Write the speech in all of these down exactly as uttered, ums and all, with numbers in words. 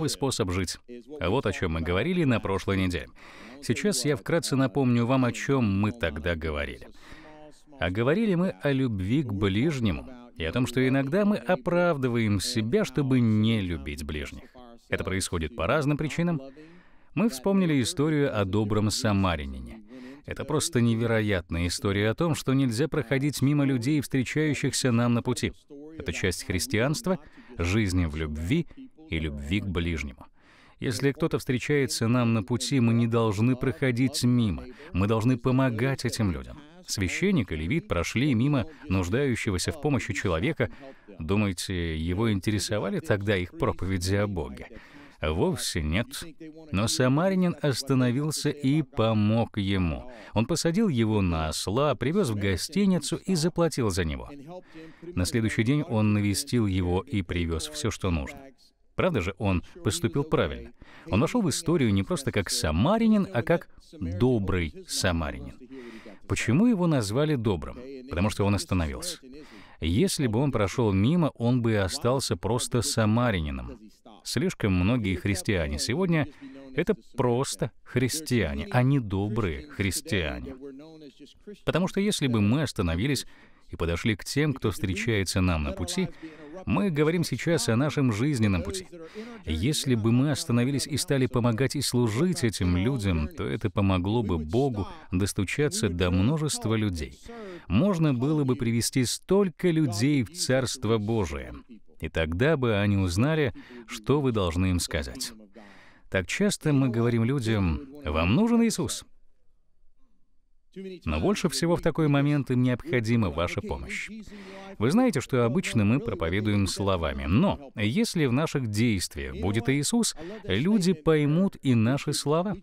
новый способ жить. А вот о чем мы говорили на прошлой неделе. Сейчас я вкратце напомню вам, о чем мы тогда говорили. А говорили мы о любви к ближнему и о том, что иногда мы оправдываем себя, чтобы не любить ближних. Это происходит по разным причинам. Мы вспомнили историю о добром самарянине. Это просто невероятная история о том, что нельзя проходить мимо людей, встречающихся нам на пути. Это часть христианства, жизни в любви и любви к ближнему. Если кто-то встречается нам на пути, мы не должны проходить мимо. Мы должны помогать этим людям. Священник и левит прошли мимо нуждающегося в помощи человека. Думаете, его интересовали тогда их проповеди о Боге? Вовсе нет. Но самарянин остановился и помог ему. Он посадил его на осла, привез в гостиницу и заплатил за него. На следующий день он навестил его и привез все, что нужно. Правда же, он поступил правильно. Он вошел в историю не просто как самарянин, а как добрый самарянин. Почему его назвали добрым? Потому что он остановился. Если бы он прошел мимо, он бы и остался просто самарянином. Слишком многие христиане сегодня — это просто христиане, а не добрые христиане. Потому что если бы мы остановились и подошли к тем, кто встречается нам на пути, мы говорим сейчас о нашем жизненном пути. Если бы мы остановились и стали помогать и служить этим людям, то это помогло бы Богу достучаться до множества людей. Можно было бы привести столько людей в Царство Божие. И тогда бы они узнали, что вы должны им сказать. Так часто мы говорим людям: «Вам нужен Иисус». Но больше всего в такой момент им необходима ваша помощь. Вы знаете, что обычно мы проповедуем словами, но если в наших действиях будет Иисус, люди поймут и наши слова.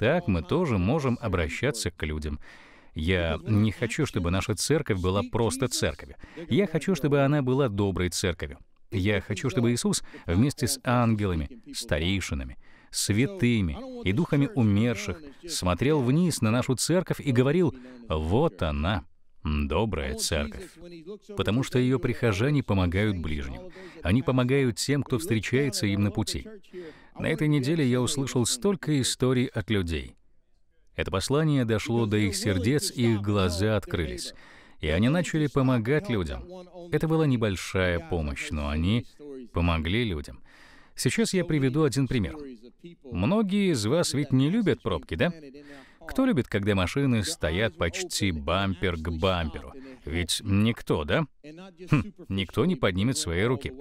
Так мы тоже можем обращаться к людям. Я не хочу, чтобы наша церковь была просто церковью. Я хочу, чтобы она была доброй церковью. Я хочу, чтобы Иисус вместе с ангелами, старейшинами, святыми и духами умерших смотрел вниз на нашу церковь и говорил: «Вот она, добрая церковь». Потому что ее прихожане помогают ближним. Они помогают тем, кто встречается им на пути. На этой неделе я услышал столько историй от людей. Это послание дошло до их сердец, и их глаза открылись. И они начали помогать людям. Это была небольшая помощь, но они помогли людям. Сейчас я приведу один пример. Многие из вас ведь не любят пробки, да? Кто любит, когда машины стоят почти бампер к бамперу? Ведь никто, да? Хм, никто не поднимет свои руки.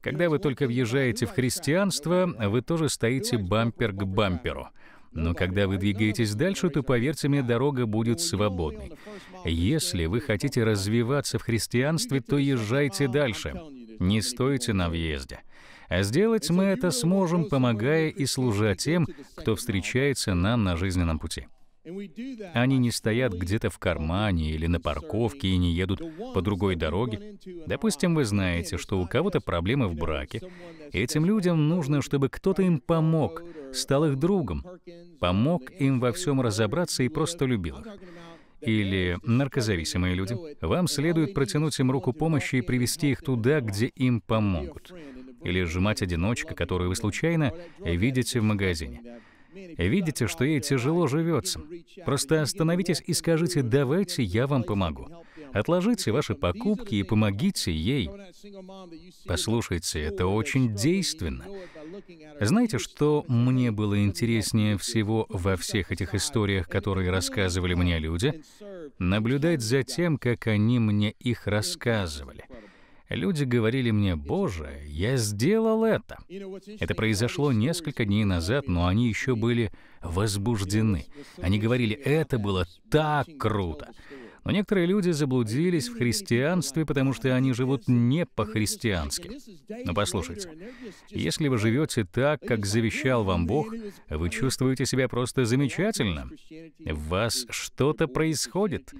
Когда вы только въезжаете в христианство, вы тоже стоите бампер к бамперу. Но когда вы двигаетесь дальше, то, поверьте мне, дорога будет свободной. Если вы хотите развиваться в христианстве, то езжайте дальше. Не стойте на въезде. А сделать мы это сможем, помогая и служа тем, кто встречается нам на жизненном пути. Они не стоят где-то в кармане или на парковке и не едут по другой дороге. Допустим, вы знаете, что у кого-то проблемы в браке. Этим людям нужно, чтобы кто-то им помог, стал их другом, помог им во всем разобраться и просто любил их. Или наркозависимые люди. Вам следует протянуть им руку помощи и привести их туда, где им помогут. Или же мать-одиночка, которую вы случайно видите в магазине. Видите, что ей тяжело живется. Просто остановитесь и скажите: «Давайте я вам помогу». Отложите ваши покупки и помогите ей. Послушайте, это очень действенно. Знаете, что мне было интереснее всего во всех этих историях, которые рассказывали мне люди? Наблюдать за тем, как они мне их рассказывали. Люди говорили мне: «Боже, я сделал это». Это произошло несколько дней назад, но они еще были возбуждены. Они говорили: «Это было так круто». Но некоторые люди заблудились в христианстве, потому что они живут не по-христиански. Но послушайте, если вы живете так, как завещал вам Бог, вы чувствуете себя просто замечательно. В вас что-то происходит.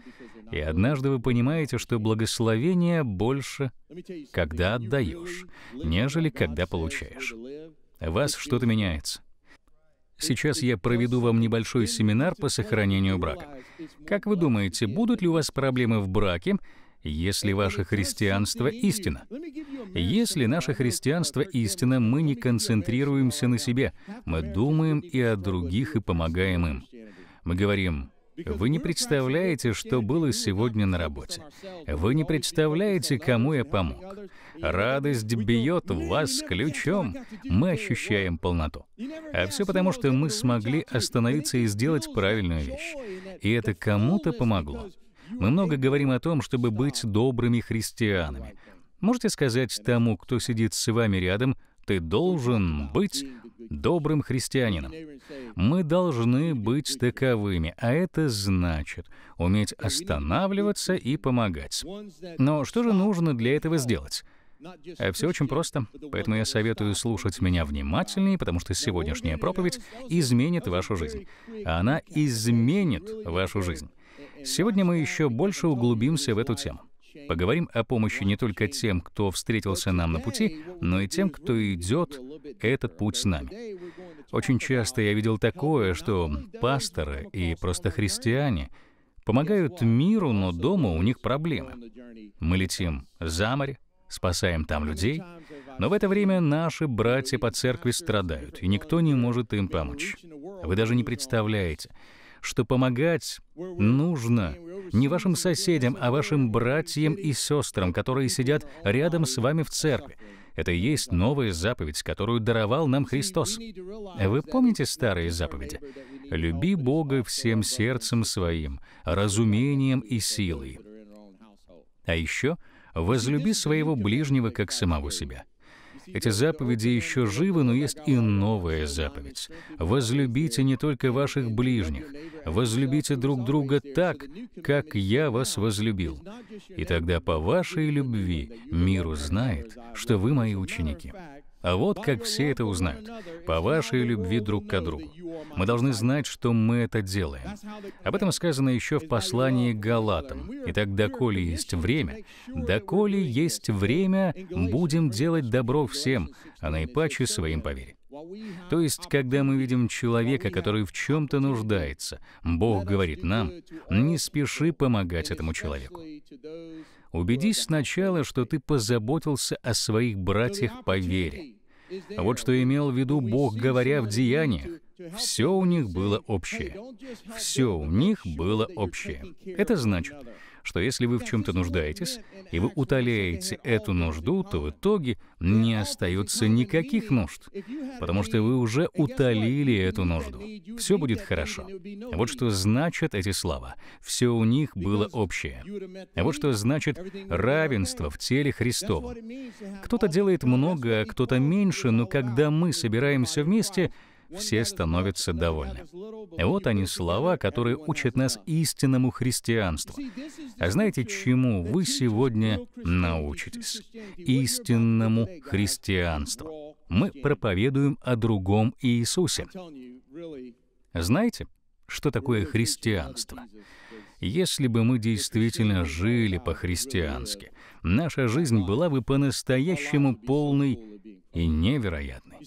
И однажды вы понимаете, что благословение больше, когда отдаешь, нежели когда получаешь. В вас что-то меняется. Сейчас я проведу вам небольшой семинар по сохранению брака. Как вы думаете, будут ли у вас проблемы в браке, если ваше христианство истина. Если наше христианство истина, мы не концентрируемся на себе, мы думаем и о других, и помогаем им. Мы говорим: вы не представляете, что было сегодня на работе. Вы не представляете, кому я помог. Радость бьет в вас ключом. Мы ощущаем полноту. А все потому, что мы смогли остановиться и сделать правильную вещь. И это кому-то помогло. Мы много говорим о том, чтобы быть добрыми христианами. Можете сказать тому, кто сидит с вами рядом: ты должен быть добрым христианином. Мы должны быть таковыми, а это значит уметь останавливаться и помогать. Но что же нужно для этого сделать? А все очень просто, поэтому я советую слушать меня внимательнее, потому что сегодняшняя проповедь изменит вашу жизнь. Она изменит вашу жизнь. Сегодня мы еще больше углубимся в эту тему. Поговорим о помощи не только тем, кто встретился нам на пути, но и тем, кто идет этот путь с нами. Очень часто я видел такое, что пасторы и просто христиане помогают миру, но дома у них проблемы. Мы летим за море, спасаем там людей, но в это время наши братья по церкви страдают, и никто не может им помочь. Вы даже не представляете, что помогать нужно не вашим соседям, а вашим братьям и сестрам, которые сидят рядом с вами в церкви. Это и есть новая заповедь, которую даровал нам Христос. Вы помните старые заповеди? «Люби Бога всем сердцем своим, разумением и силой». А еще «возлюби своего ближнего, как самого себя». Эти заповеди еще живы, но есть и новая заповедь. Возлюбите не только ваших ближних, возлюбите друг друга так, как я вас возлюбил. И тогда по вашей любви мир узнает, что вы мои ученики. А вот как все это узнают. По вашей любви друг к другу. Мы должны знать, что мы это делаем. Об этом сказано еще в послании к Галатам. Итак, доколе есть время, доколе есть время, будем делать добро всем, а наипаче своим по вере. То есть, когда мы видим человека, который в чем-то нуждается, Бог говорит нам: не спеши помогать этому человеку. Убедись сначала, что ты позаботился о своих братьях по вере. Вот что имел в виду Бог, говоря в Деяниях: все у них было общее. Все у них было общее. Это значит, что если вы в чем-то нуждаетесь, и вы утоляете эту нужду, то в итоге не остается никаких нужд, потому что вы уже утолили эту нужду. Все будет хорошо. Вот что значат эти слова. Все у них было общее. Вот что значит равенство в теле Христовом. Кто-то делает много, а кто-то меньше, но когда мы собираемся вместе, все становятся довольны. Вот они слова, которые учат нас истинному христианству. А знаете, чему вы сегодня научитесь? Истинному христианству. Мы проповедуем о другом Иисусе. Знаете, что такое христианство? Если бы мы действительно жили по-христиански, наша жизнь была бы по-настоящему полной и невероятной.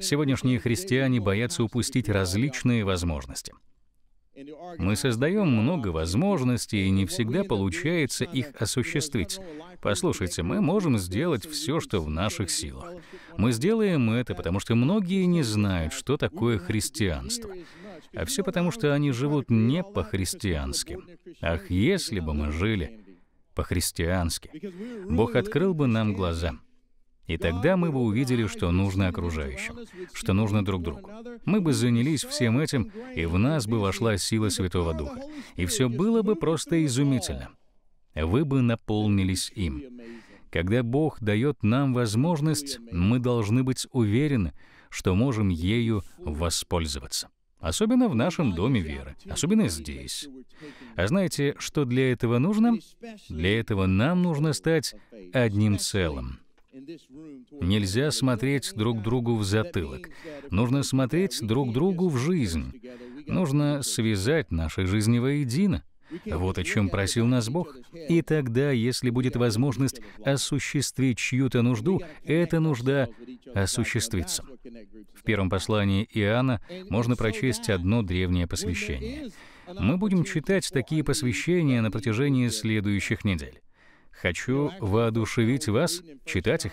Сегодняшние христиане боятся упустить различные возможности. Мы создаем много возможностей, и не всегда получается их осуществить. Послушайте, мы можем сделать все, что в наших силах. Мы сделаем это, потому что многие не знают, что такое христианство. А все потому, что они живут не по-христиански. Ах, если бы мы жили по-христиански, Бог открыл бы нам глаза. И тогда мы бы увидели, что нужно окружающим, что нужно друг другу. Мы бы занялись всем этим, и в нас бы вошла сила Святого Духа. И все было бы просто изумительно. Вы бы наполнились им. Когда Бог дает нам возможность, мы должны быть уверены, что можем ею воспользоваться. Особенно в нашем доме веры, особенно здесь. А знаете, что для этого нужно? Для этого нам нужно стать одним целым. Нельзя смотреть друг другу в затылок. Нужно смотреть друг другу в жизнь. Нужно связать наши жизни воедино. Вот о чем просил нас Бог. И тогда, если будет возможность осуществить чью-то нужду, эта нужда осуществится. В первом послании Иоанна можно прочесть одно древнее посвящение. Мы будем читать такие посвящения на протяжении следующих недель. Хочу воодушевить вас читать их.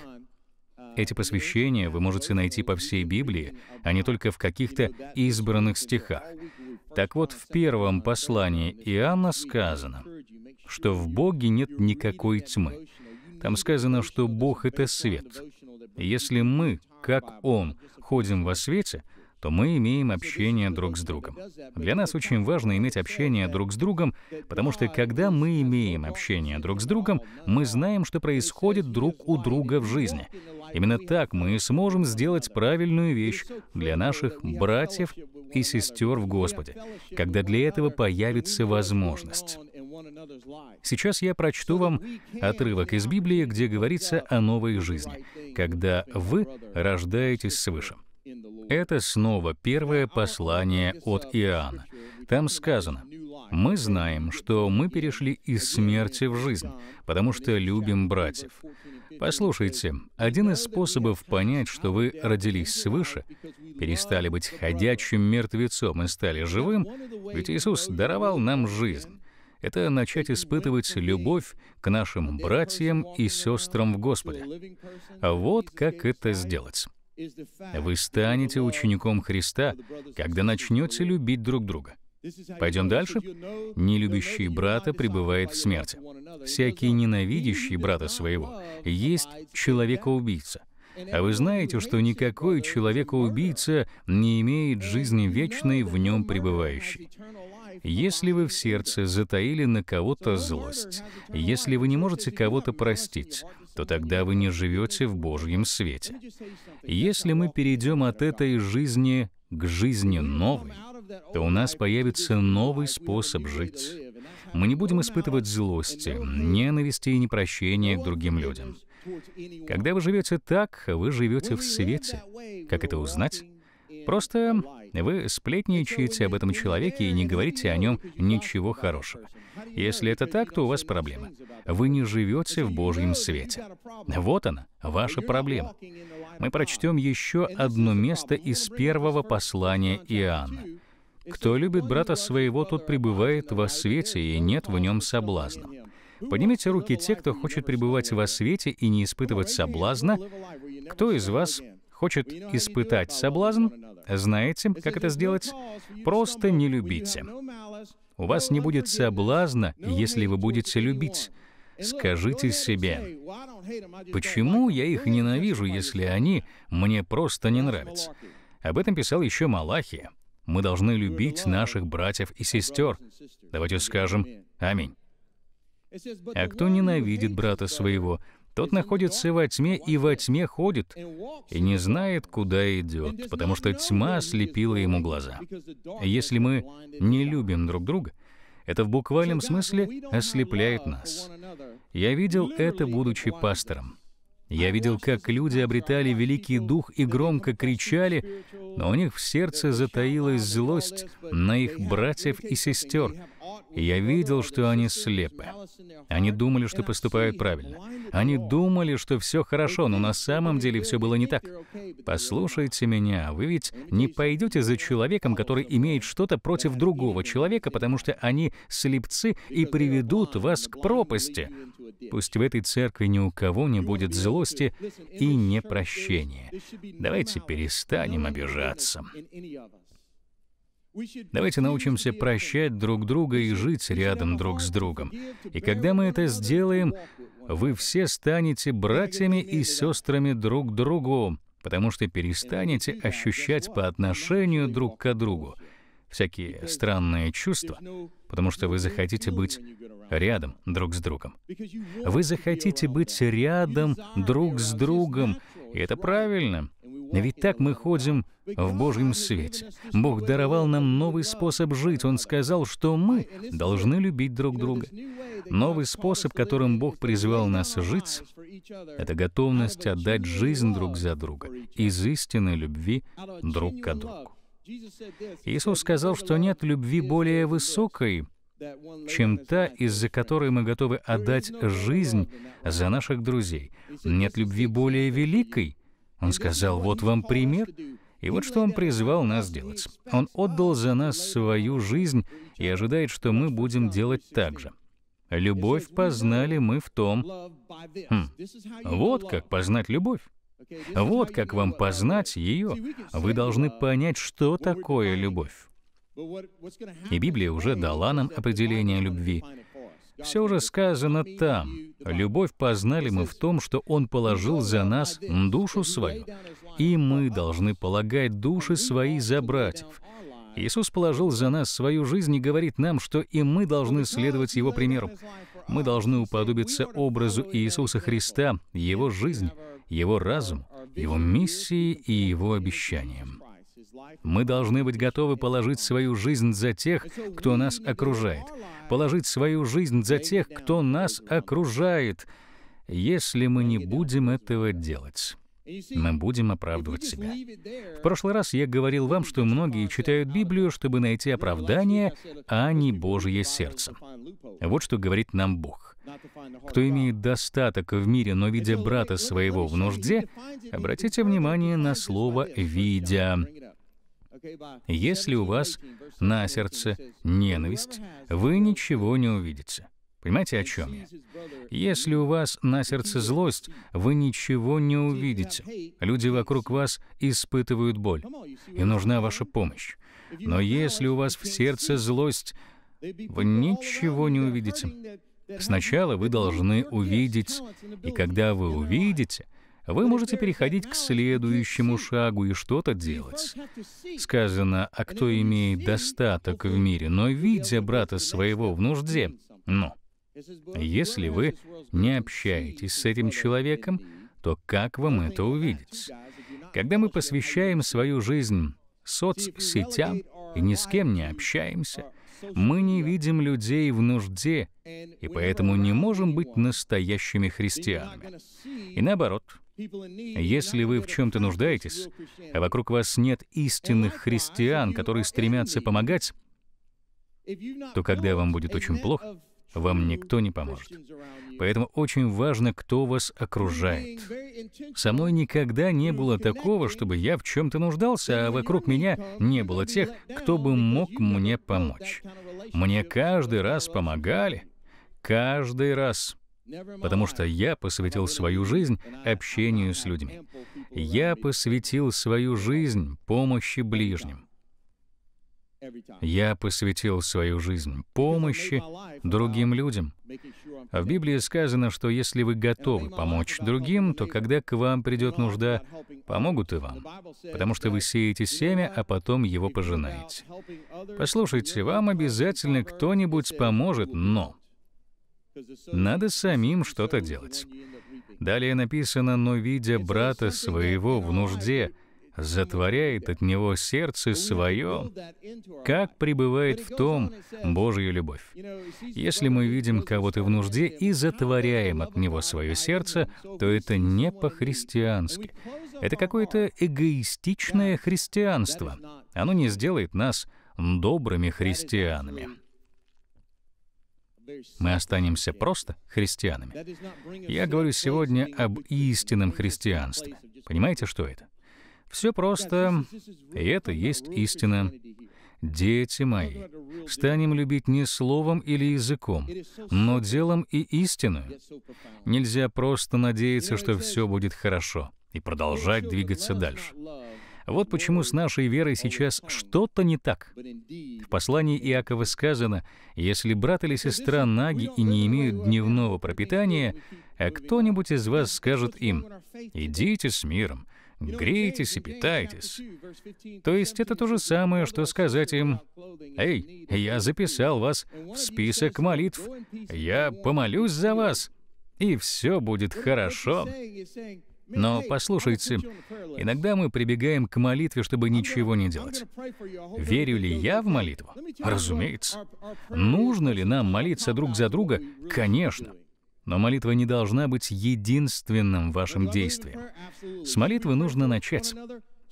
Эти посвящения вы можете найти по всей Библии, а не только в каких-то избранных стихах. Так вот, в первом послании Иоанна сказано, что в Боге нет никакой тьмы. Там сказано, что Бог — это свет. Если мы, как Он, ходим во свете, то мы имеем общение друг с другом. Для нас очень важно иметь общение друг с другом, потому что когда мы имеем общение друг с другом, мы знаем, что происходит друг у друга в жизни. Именно так мы и сможем сделать правильную вещь для наших братьев и сестер в Господе, когда для этого появится возможность. Сейчас я прочту вам отрывок из Библии, где говорится о новой жизни, когда вы рождаетесь свыше. Это снова первое послание от Иоанна. Там сказано: «Мы знаем, что мы перешли из смерти в жизнь, потому что любим братьев». Послушайте, один из способов понять, что вы родились свыше, перестали быть ходячим мертвецом и стали живым, ведь Иисус даровал нам жизнь, это начать испытывать любовь к нашим братьям и сестрам в Господе. А вот как это сделать. Вы станете учеником Христа, когда начнете любить друг друга. Пойдем дальше. Нелюбящий брата пребывает в смерти. Всякий ненавидящий брата своего есть человекоубийца. А вы знаете, что никакой человекоубийца не имеет жизни вечной в нем пребывающей. Если вы в сердце затаили на кого-то злость, если вы не можете кого-то простить, то тогда вы не живете в Божьем свете. Если мы перейдем от этой жизни к жизни новой, то у нас появится новый способ жить. Мы не будем испытывать злости, ненависти и непрощения к другим людям. Когда вы живете так, вы живете в свете. Как это узнать? Просто вы сплетничаете об этом человеке и не говорите о нем ничего хорошего. Если это так, то у вас проблема. Вы не живете в Божьем свете. Вот она, ваша проблема. Мы прочтем еще одно место из первого послания Иоанна. «Кто любит брата своего, тот пребывает во свете, и нет в нем соблазна». Поднимите руки те, кто хочет пребывать во свете и не испытывать соблазна. Кто из вас хочет испытать соблазн? Знаете, как это сделать? Просто не любите. У вас не будет соблазна, если вы будете любить. Скажите себе: почему я их ненавижу, если они мне просто не нравятся? Об этом писал еще Малахия. Мы должны любить наших братьев и сестер. Давайте скажем «Аминь». А кто ненавидит брата своего, тот находится во тьме и во тьме ходит, и не знает, куда идет, потому что тьма ослепила ему глаза. Если мы не любим друг друга, это в буквальном смысле ослепляет нас. Я видел это, будучи пастором. Я видел, как люди обретали великий дух и громко кричали, но у них в сердце затаилась злость на их братьев и сестер. Я видел, что они слепы. Они думали, что поступают правильно. Они думали, что все хорошо, но на самом деле все было не так. Послушайте меня, вы ведь не пойдете за человеком, который имеет что-то против другого человека, потому что они слепцы и приведут вас к пропасти. Пусть в этой церкви ни у кого не будет злости и непрощения. Давайте перестанем обижаться. Давайте научимся прощать друг друга и жить рядом друг с другом. И когда мы это сделаем, вы все станете братьями и сестрами друг к другу, потому что перестанете ощущать по отношению друг к другу всякие странные чувства, потому что вы захотите быть рядом друг с другом. Вы захотите быть рядом друг с другом, и это правильно. Ведь так мы ходим в Божьем свете. Бог даровал нам новый способ жить. Он сказал, что мы должны любить друг друга. Новый способ, которым Бог призвал нас жить, это готовность отдать жизнь друг за друга из истинной любви друг к другу. Иисус сказал, что нет любви более высокой, чем та, из-за которой мы готовы отдать жизнь за наших друзей. Нет любви более великой. Он сказал: вот вам пример, и вот что Он призвал нас делать. Он отдал за нас свою жизнь и ожидает, что мы будем делать так же. Любовь познали мы в том... Хм. Вот как познать любовь. Вот как вам познать ее. Вы должны понять, что такое любовь. И Библия уже дала нам определение любви. Все уже сказано там. Любовь познали мы в том, что Он положил за нас душу свою, и мы должны полагать души свои за братьев. Иисус положил за нас свою жизнь и говорит нам, что и мы должны следовать Его примеру. Мы должны уподобиться образу Иисуса Христа, Его жизнь, Его разум, Его миссии и Его обещаниям. Мы должны быть готовы положить свою жизнь за тех, кто нас окружает. Положить свою жизнь за тех, кто нас окружает. Если мы не будем этого делать, мы будем оправдывать себя. В прошлый раз я говорил вам, что многие читают Библию, чтобы найти оправдание, а не Божье сердце. Вот что говорит нам Бог. Кто имеет достаток в мире, но видя брата своего в нужде, обратите внимание на слово «видя». Если у вас на сердце ненависть, вы ничего не увидите. Понимаете, о чем я? Если у вас на сердце злость, вы ничего не увидите. Люди вокруг вас испытывают боль. Им нужна ваша помощь. Но если у вас в сердце злость, вы ничего не увидите. Сначала вы должны увидеть, и когда вы увидите, вы можете переходить к следующему шагу и что-то делать. Сказано, а кто имеет достаток в мире, но видя брата своего в нужде, но если вы не общаетесь с этим человеком, то как вам это увидеть? Когда мы посвящаем свою жизнь соцсетям и ни с кем не общаемся, мы не видим людей в нужде, и поэтому не можем быть настоящими христианами. И наоборот, если вы в чем-то нуждаетесь, а вокруг вас нет истинных христиан, которые стремятся помогать, то когда вам будет очень плохо, вам никто не поможет. Поэтому очень важно, кто вас окружает. Со мной никогда не было такого, чтобы я в чем-то нуждался, а вокруг меня не было тех, кто бы мог мне помочь. Мне каждый раз помогали, каждый раз, потому что я посвятил свою жизнь общению с людьми. Я посвятил свою жизнь помощи ближним. Я посвятил свою жизнь помощи другим людям. А в Библии сказано, что если вы готовы помочь другим, то когда к вам придет нужда, помогут и вам, потому что вы сеете семя, а потом его пожинаете. Послушайте, вам обязательно кто-нибудь поможет, но надо самим что-то делать. Далее написано, но видя брата своего в нужде, затворяет от него сердце свое, как пребывает в том Божья любовь. Если мы видим кого-то в нужде и затворяем от него свое сердце, то это не по-христиански. Это какое-то эгоистичное христианство. Оно не сделает нас добрыми христианами. Мы останемся просто христианами. Я говорю сегодня об истинном христианстве. Понимаете, что это? Все просто, и это есть истина. Дети мои, станем любить не словом или языком, но делом и истиною. Нельзя просто надеяться, что все будет хорошо, и продолжать двигаться дальше. Вот почему с нашей верой сейчас что-то не так. В послании Иакова сказано, если брат или сестра наги и не имеют дневного пропитания, а кто-нибудь из вас скажет им, идите с миром, грейтесь и питайтесь. То есть это то же самое, что сказать им, «Эй, я записал вас в список молитв, я помолюсь за вас, и все будет хорошо». Но послушайте, иногда мы прибегаем к молитве, чтобы ничего не делать. Верю ли я в молитву? Разумеется. Нужно ли нам молиться друг за друга? Конечно. Но молитва не должна быть единственным вашим действием. С молитвы нужно начать.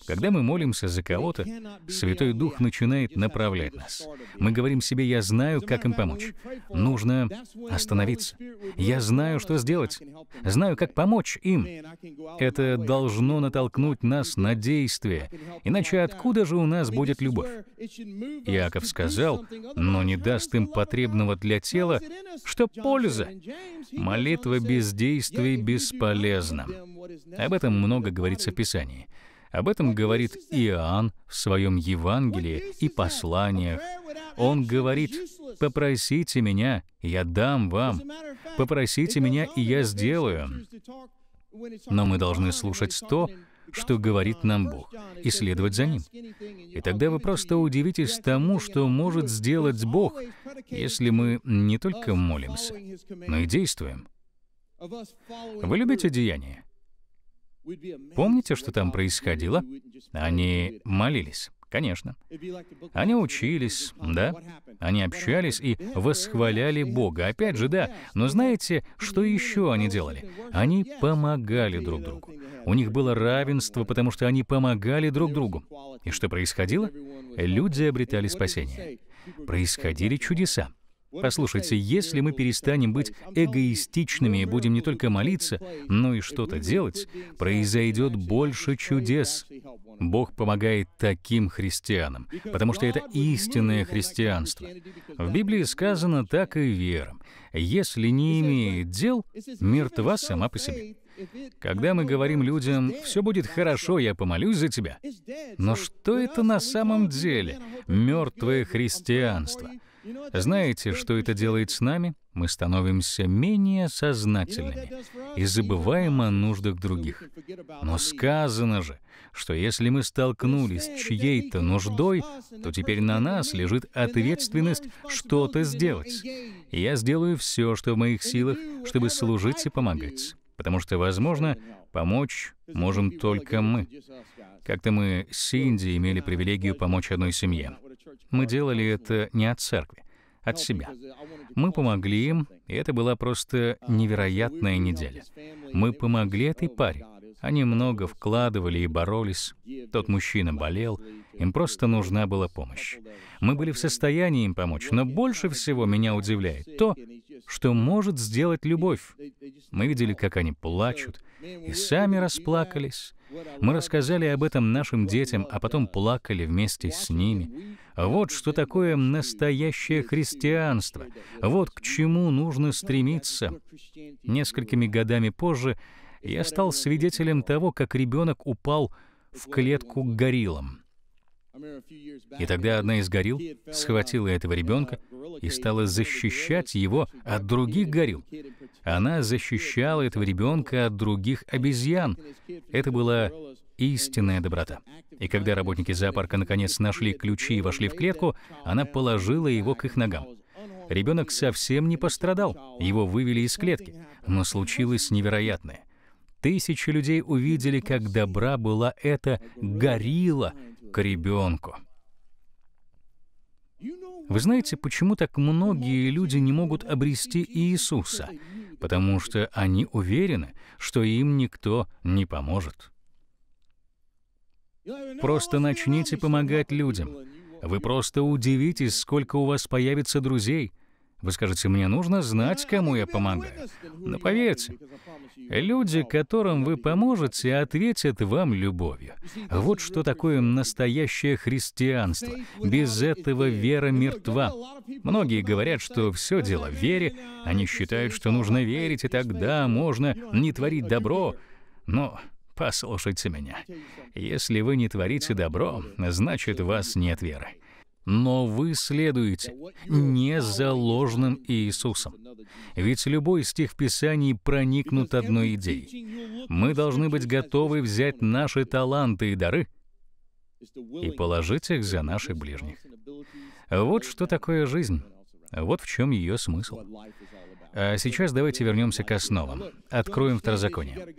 Когда мы молимся за кого-то, Святой Дух начинает направлять нас. Мы говорим себе: «Я знаю, как им помочь». Нужно остановиться. Я знаю, что сделать. Знаю, как помочь им. Это должно натолкнуть нас на действие. Иначе откуда же у нас будет любовь? Иаков сказал: «Но не даст им потребного для тела, что польза». Молитва без действий бесполезна. Об этом много говорится в Писании. Об этом говорит Иоанн в своем Евангелии и посланиях. Он говорит: «Попросите меня, я дам вам. Попросите меня, и я сделаю». Но мы должны слушать то, что говорит нам Бог, и следовать за Ним. И тогда вы просто удивитесь тому, что может сделать Бог, если мы не только молимся, но и действуем. Вы любите деяния? Помните, что там происходило? Они молились, конечно. Они учились, да? Они общались и восхваляли Бога. Опять же, да. Но знаете, что еще они делали? Они помогали друг другу. У них было равенство, потому что они помогали друг другу. И что происходило? Люди обретали спасение. Происходили чудеса. Послушайте, если мы перестанем быть эгоистичными и будем не только молиться, но и что-то делать, произойдет больше чудес. Бог помогает таким христианам, потому что это истинное христианство. В Библии сказано: так и вера, если не имеет дел, мертва сама по себе. Когда мы говорим людям: «Все будет хорошо, я помолюсь за тебя», но что это на самом деле? Мертвое христианство. Знаете, что это делает с нами? Мы становимся менее сознательными и забываем о нуждах других. Но сказано же, что если мы столкнулись с чьей-то нуждой, то теперь на нас лежит ответственность что-то сделать. И я сделаю все, что в моих силах, чтобы служить и помогать. Потому что, возможно, помочь можем только мы. Как-то мы с Синди имели привилегию помочь одной семье. Мы делали это не от церкви, от себя. Мы помогли им, и это была просто невероятная неделя. Мы помогли этой паре. Они много вкладывали и боролись. Тот мужчина болел, им просто нужна была помощь. Мы были в состоянии им помочь, но больше всего меня удивляет то, что может сделать любовь. Мы видели, как они плачут, и сами расплакались. Мы рассказали об этом нашим детям, а потом плакали вместе с ними. Вот что такое настоящее христианство. Вот к чему нужно стремиться. Несколькими годами позже я стал свидетелем того, как ребенок упал в клетку к гориллам. И тогда одна из горилл схватила этого ребенка и стала защищать его от других горилл. Она защищала этого ребенка от других обезьян. Это была истинная доброта. И когда работники зоопарка наконец нашли ключи и вошли в клетку, она положила его к их ногам. Ребенок совсем не пострадал, его вывели из клетки. Но случилось невероятное. Тысячи людей увидели, как добра была эта горилла к ребенку. Вы знаете, почему так многие люди не могут обрести Иисуса? Потому что они уверены, что им никто не поможет. Просто начните помогать людям. Вы просто удивитесь, сколько у вас появится друзей. Вы скажете: «Мне нужно знать, кому я помогаю». Но поверьте, люди, которым вы поможете, ответят вам любовью. Вот что такое настоящее христианство. Без этого вера мертва. Многие говорят, что все дело в вере. Они считают, что нужно верить, и тогда можно не творить добро. Но послушайте меня. Если вы не творите добро, значит, у вас нет веры. Но вы следуете не за ложным Иисусом. Ведь любой стих в Писании проникнут одной идеей. Мы должны быть готовы взять наши таланты и дары и положить их за наших ближних. Вот что такое жизнь. Вот в чем ее смысл. А сейчас давайте вернемся к основам. Откроем Второзаконие.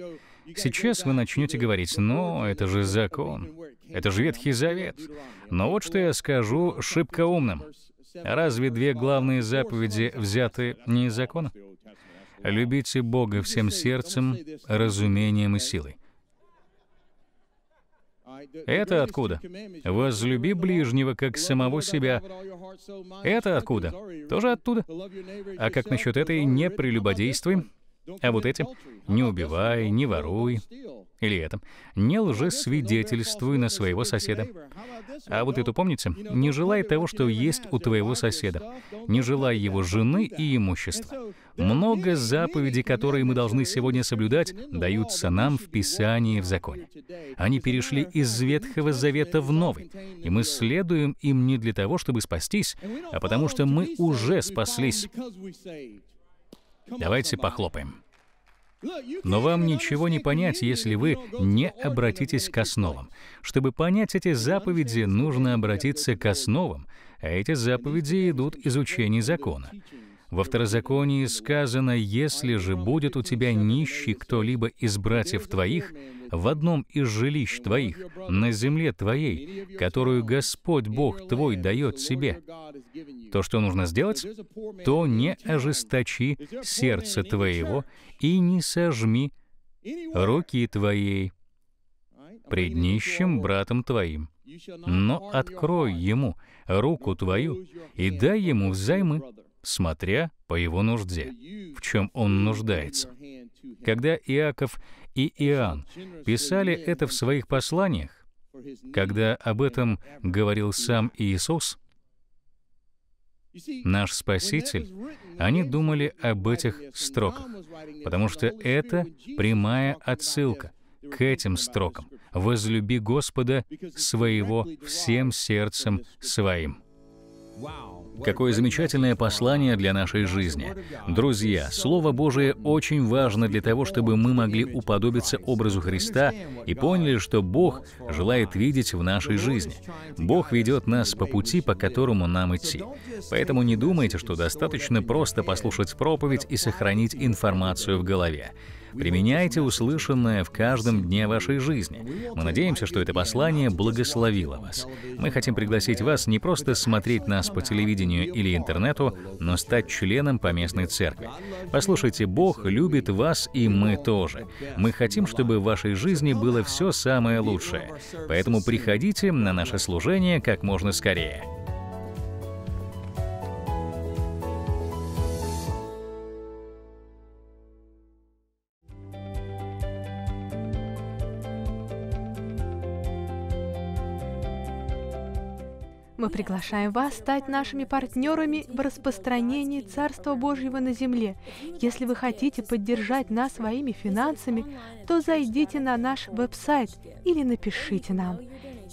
Сейчас вы начнете говорить: «Но это же закон, это же Ветхий Завет». Но вот что я скажу шибко умным. Разве две главные заповеди взяты не из закона? «Любите Бога всем сердцем, разумением и силой». Это откуда? Возлюби ближнего, как самого себя. Это откуда? Тоже оттуда. А как насчет этой «не прелюбодействуй», а вот этим «не убивай», «не воруй», или это «не лжесвидетельствуй на своего соседа». А вот это помните? «Не желай того, что есть у твоего соседа, не желай его жены и имущества». Много заповедей, которые мы должны сегодня соблюдать, даются нам в Писании и в законе. Они перешли из Ветхого Завета в Новый, и мы следуем им не для того, чтобы спастись, а потому что мы уже спаслись. Давайте похлопаем. Но вам ничего не понять, если вы не обратитесь к основам. Чтобы понять эти заповеди, нужно обратиться к основам, а эти заповеди идут из учений закона. Во Второзаконии сказано: «Если же будет у тебя нищий кто-либо из братьев твоих в одном из жилищ твоих, на земле твоей, которую Господь Бог твой дает тебе», то что нужно сделать? «То не ожесточи сердце твоего и не сожми руки твоей пред нищим братом твоим, но открой ему руку твою и дай ему взаймы, смотря по его нужде, в чем он нуждается». Когда Иаков и Иоанн писали это в своих посланиях, когда об этом говорил сам Иисус, наш Спаситель, они думали об этих строках, потому что это прямая отсылка к этим строкам. «Возлюби Господа своего всем сердцем своим». Какое замечательное послание для нашей жизни. Друзья, Слово Божие очень важно для того, чтобы мы могли уподобиться образу Христа и поняли, что Бог желает видеть в нашей жизни. Бог ведет нас по пути, по которому нам идти. Поэтому не думайте, что достаточно просто послушать проповедь и сохранить информацию в голове. Применяйте услышанное в каждом дне вашей жизни. Мы надеемся, что это послание благословило вас. Мы хотим пригласить вас не просто смотреть нас по телевидению или интернету, но стать членом поместной церкви. Послушайте, Бог любит вас, и мы тоже. Мы хотим, чтобы в вашей жизни было все самое лучшее. Поэтому приходите на наше служение как можно скорее. Мы приглашаем вас стать нашими партнерами в распространении Царства Божьего на земле. Если вы хотите поддержать нас своими финансами, то зайдите на наш веб-сайт или напишите нам.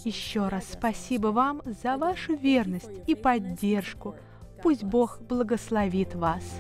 Еще раз спасибо вам за вашу верность и поддержку. Пусть Бог благословит вас.